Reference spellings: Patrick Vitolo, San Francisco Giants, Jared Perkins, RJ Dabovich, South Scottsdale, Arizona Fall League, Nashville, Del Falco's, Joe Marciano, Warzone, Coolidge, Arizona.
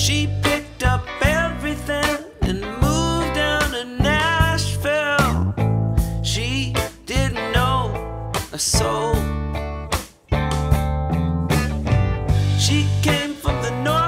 She picked up everything and moved down to Nashville. She didn't know a soul. She came from the north.